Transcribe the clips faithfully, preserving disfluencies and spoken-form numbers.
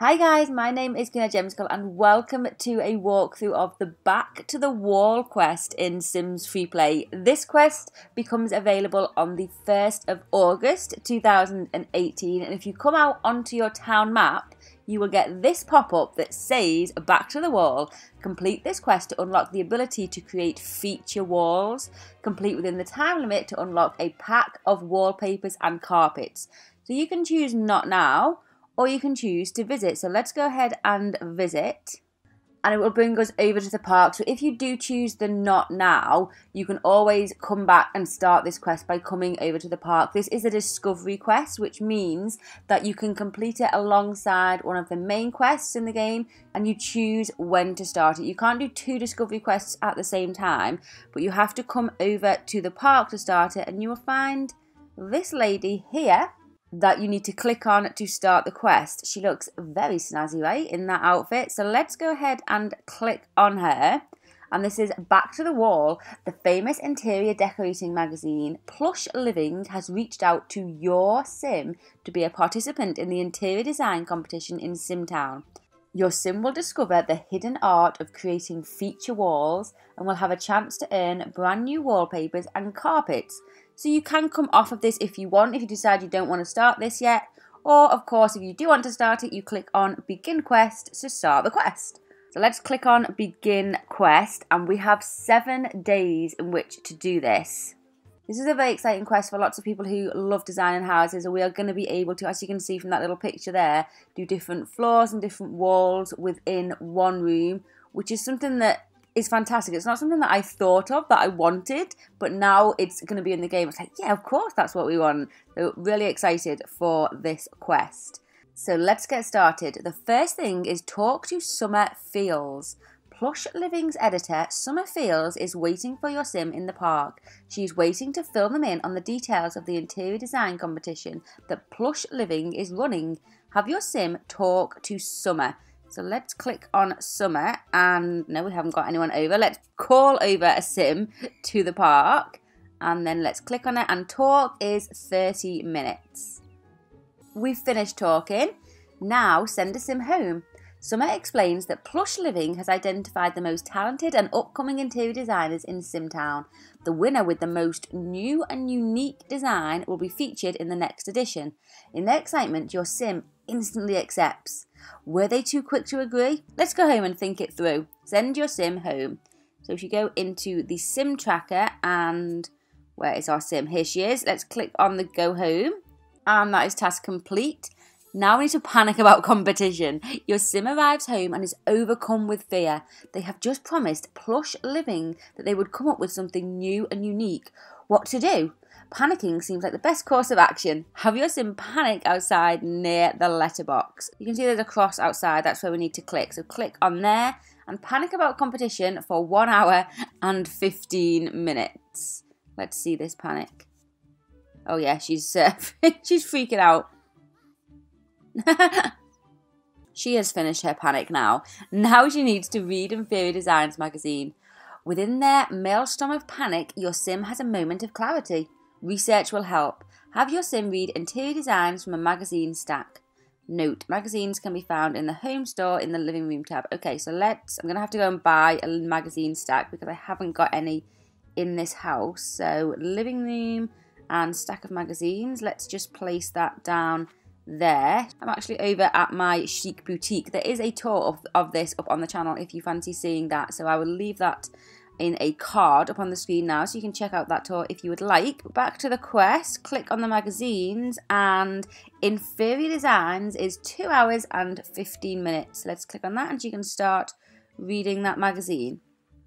Hi guys, my name is Greenoid Gemzicle and welcome to a walkthrough of the Back to the Wall quest in Sims Freeplay. This quest becomes available on the first of August two thousand eighteen, and if you come out onto your town map, you will get this pop-up that says Back to the Wall. Complete this quest to unlock the ability to create feature walls. Complete within the time limit to unlock a pack of wallpapers and carpets. So you can choose not now, or you can choose to visit. So let's go ahead and visit, and it will bring us over to the park. So if you do choose the not now, you can always come back and start this quest by coming over to the park. This is a discovery quest, which means that you can complete it alongside one of the main quests in the game, and you choose when to start it. You can't do two discovery quests at the same time, but you have to come over to the park to start it, and you will find this lady here that you need to click on to start the quest. She looks very snazzy, right, in that outfit. So let's go ahead and click on her. And this is Back to the Wall. The famous interior decorating magazine Plush Living has reached out to your sim to be a participant in the interior design competition in Simtown. Your sim will discover the hidden art of creating feature walls and will have a chance to earn brand new wallpapers and carpets. So you can come off of this if you want, if you decide you don't want to start this yet. Or, of course, if you do want to start it, you click on Begin Quest to start the quest. So let's click on Begin Quest, and we have seven days in which to do this. This is a very exciting quest for lots of people who love designing houses, and we are going to be able to, as you can see from that little picture there, do different floors and different walls within one room, which is something that is fantastic. It's not something that I thought of, that I wanted, but now it's going to be in the game. It's like, yeah, of course, that's what we want. So really excited for this quest. So let's get started. The first thing is talk to Summer Fields. Plush Living's editor, Summer Fields, is waiting for your sim in the park. She's waiting to fill them in on the details of the interior design competition that Plush Living is running. Have your sim talk to Summer. So let's click on Summer, and no, we haven't got anyone over. Let's call over a sim to the park, and then let's click on it, and talk is thirty minutes. We've finished talking. Now send a sim home. Summer explains that Plush Living has identified the most talented and upcoming interior designers in Simtown. The winner with the most new and unique design will be featured in the next edition. In their excitement, your sim instantly accepts. Were they too quick to agree? Let's go home and think it through. Send your sim home. So if you go into the sim tracker, and where is our sim? Here she is. Let's click on the go home, and that is task complete. Now we need to panic about competition. Your sim arrives home and is overcome with fear. They have just promised Plush Living that they would come up with something new and unique. What to do? Panicking seems like the best course of action. Have your sim panic outside near the letterbox. You can see there's a cross outside. That's where we need to click. So click on there and panic about competition for one hour and fifteen minutes. Let's see this panic. Oh yeah, she's, uh, she's freaking out. She has finished her panic now. Now she needs to read Inferior Designs magazine. Within their maelstrom of panic, your sim has a moment of clarity. Research will help. Have your sim read Interior Designs from a magazine stack. Note, magazines can be found in the home store in the living room tab. Okay, so let's, I'm going to have to go and buy a magazine stack because I haven't got any in this house. So living room and stack of magazines. Let's just place that down there. I'm actually over at my chic boutique. There is a tour of, of this up on the channel if you fancy seeing that, so I will leave that in a card up on the screen now, so you can check out that tour if you would like. Back to the quest, click on the magazines, and Inferior Designs is two hours and fifteen minutes. Let's click on that and you can start reading that magazine.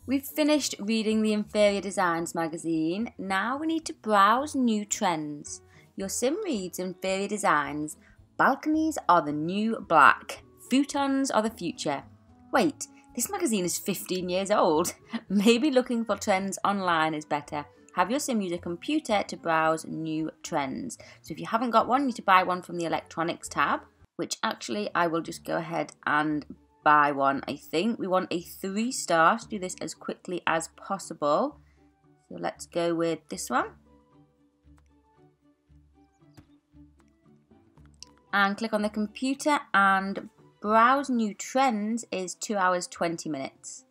We've finished reading the Inferior Designs magazine. Now we need to browse new trends. Your sim reads Inferior Designs. Balconies are the new black. Futons are the future. Wait, this magazine is fifteen years old. Maybe looking for trends online is better. Have your sim use a computer to browse new trends. So if you haven't got one, you need to buy one from the electronics tab, which actually I will just go ahead and buy one, I think. We want a three star to do this as quickly as possible. So let's go with this one. And click on the computer and Browse New Trends is two hours twenty minutes.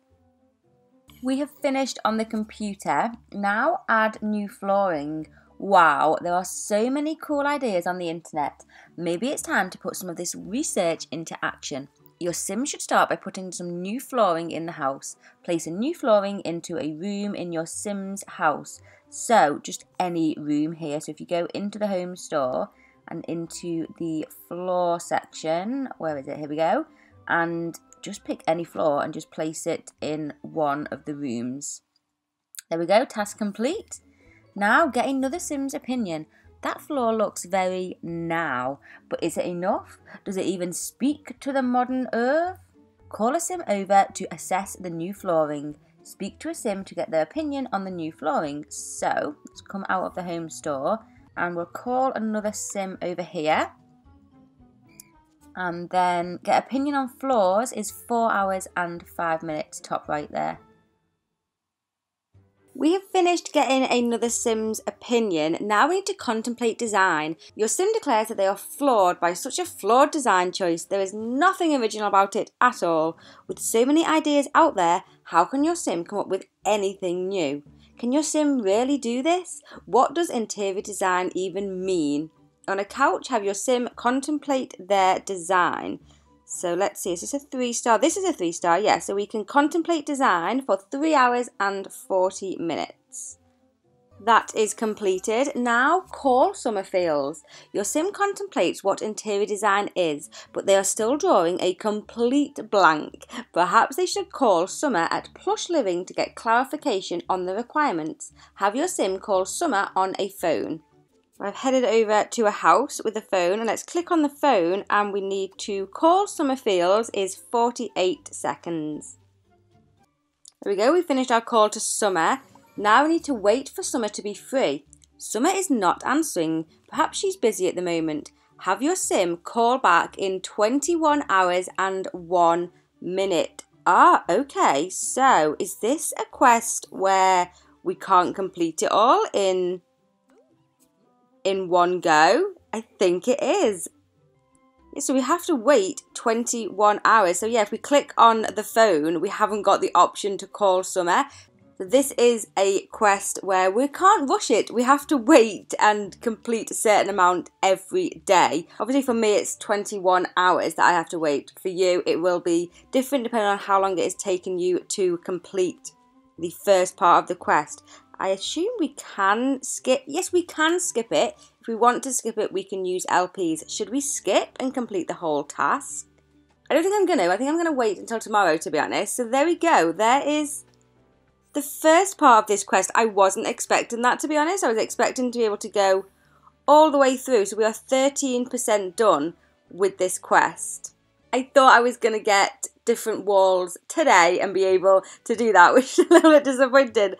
We have finished on the computer. Now add new flooring. Wow, there are so many cool ideas on the internet. Maybe it's time to put some of this research into action. Your sim should start by putting some new flooring in the house. Place a new flooring into a room in your sim's house. So, just any room here. So if you go into the home store and into the floor section, where is it? Here we go. And just pick any floor and just place it in one of the rooms. There we go, task complete. Now get another sim's opinion. That floor looks very now, but is it enough? Does it even speak to the modern earth? Call a sim over to assess the new flooring. Speak to a sim to get their opinion on the new flooring. So, let's come out of the home store and we'll call another sim over here. And then get opinion on floors is four hours and five minutes, top right there. We have finished getting another sim's opinion. Now we need to contemplate design. Your sim declares that they are flawed by such a flawed design choice. There is nothing original about it at all. With so many ideas out there, how can your sim come up with anything new? Can your sim really do this? What does interior design even mean? On a couch, have your sim contemplate their design. So let's see, is this a three star? This is a three star, yeah. So we can contemplate design for three hours and forty minutes. That is completed. Now call Summer Fields. Your sim contemplates what interior design is, but they are still drawing a complete blank. Perhaps they should call Summer at Plush Living to get clarification on the requirements. Have your sim call Summer on a phone. I've headed over to a house with a phone and let's click on the phone and we need to call Summer Fields is forty-eight seconds. There we go, we finished our call to Summer. Now we need to wait for Summer to be free. Summer is not answering, perhaps she's busy at the moment. Have your sim call back in twenty-one hours and one minute. Ah, okay, so is this a quest where we can't complete it all in... in one go? I think it is. So we have to wait twenty-one hours. So yeah, if we click on the phone, we haven't got the option to call Summer. This is a quest where we can't rush it. We have to wait and complete a certain amount every day. Obviously for me, it's twenty-one hours that I have to wait. For you, it will be different depending on how long it is taking you to complete the first part of the quest. I assume we can skip. Yes, we can skip it. If we want to skip it, we can use L Ps. Should we skip and complete the whole task? I don't think I'm going to. I think I'm going to wait until tomorrow, to be honest. So there we go. There is the first part of this quest. I wasn't expecting that, to be honest. I was expecting to be able to go all the way through. So we are thirteen percent done with this quest. I thought I was going to get different walls today and be able to do that, which I'm a little bit disappointed.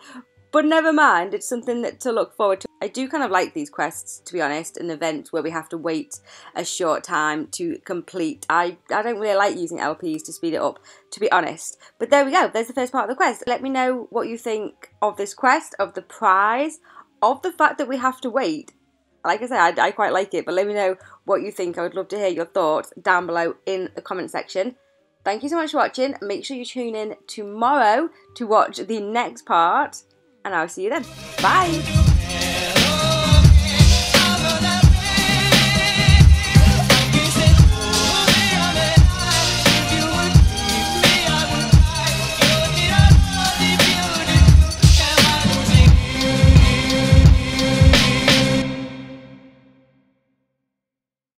But never mind, it's something that to look forward to. I do kind of like these quests, to be honest, and events where we have to wait a short time to complete. I, I don't really like using L Ps to speed it up, to be honest. But there we go, there's the first part of the quest. Let me know what you think of this quest, of the prize, of the fact that we have to wait. Like I said, I, I quite like it, but let me know what you think. I would love to hear your thoughts down below in the comment section. Thank you so much for watching. Make sure you tune in tomorrow to watch the next part. And I'll see you then. Bye!